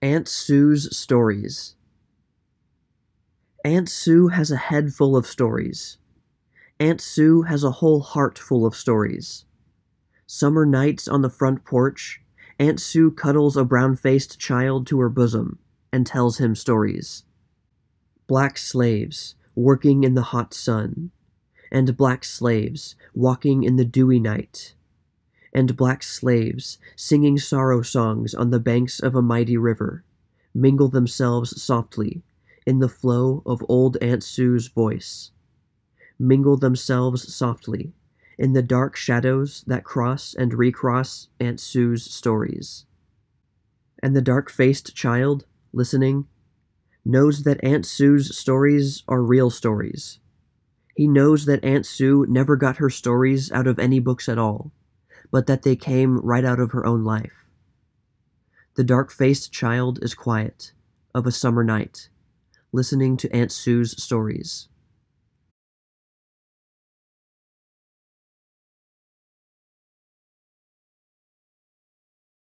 Aunt Sue's Stories. Aunt Sue has a head full of stories. Aunt Sue has a whole heart full of stories. Summer nights on the front porch, Aunt Sue cuddles a brown-faced child to her bosom and tells him stories. Black slaves working in the hot sun, and black slaves walking in the dewy night, and black slaves singing sorrow songs on the banks of a mighty river, mingle themselves softly in the flow of old Aunt Sue's voice, mingle themselves softly in the dark shadows that cross and recross Aunt Sue's stories. And the dark-faced child, listening, knows that Aunt Sue's stories are real stories. He knows that Aunt Sue never got her stories out of any books at all, but that they came right out of her own life. The dark-faced child is quiet, of a summer night, listening to Aunt Sue's stories.